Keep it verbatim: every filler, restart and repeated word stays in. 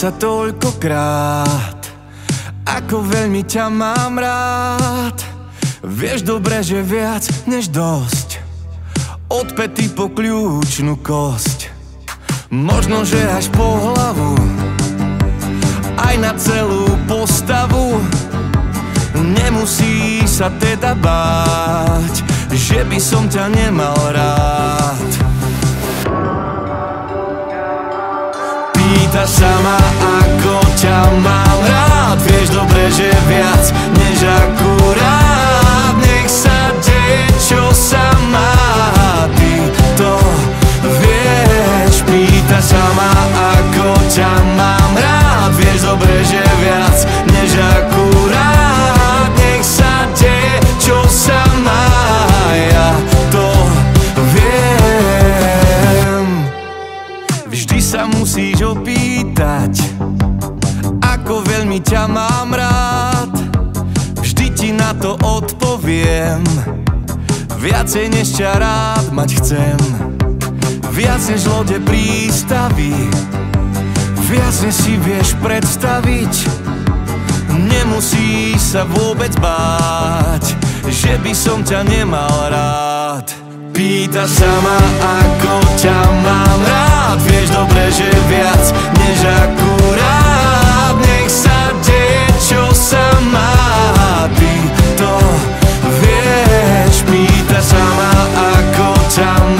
Sa toľkokrát, ako veľmi ťa mám rád. Vieš dobre, že viac než dosť, od pety po kľúčnu kosť. Možno, že až po hlavu, aj na celú postavu. Nemusí sa teda báť, že by som ťa nemal rád. Pýtaš sa ma, ako ťa mám rád. Vieš dobre, že viac než akurát. Nech sa deje, čo sa má, ty to vieš. Pýtaš sa ma, ako ťa mám rád. Vieš dobre, že viac než akurát. Nech sa deje, čo sa má, ja to viem. Vždy sa musíš opýtať, ako veľmi ťa mám rád. Vždy ti na to odpoviem, viacej než ťa rád mať chcem. Viac než lode prístavy, viac než si vieš predstaviť. Nemusíš sa vôbec báť, že by som ťa nemal rád. Pýtaš sa ma, ako ťa mám rád. Vieš dobre, že viac než akurát. Nech sa deje, čo sa má, ty to vieš. Pýtaš sa ma, ako ťa mám rád.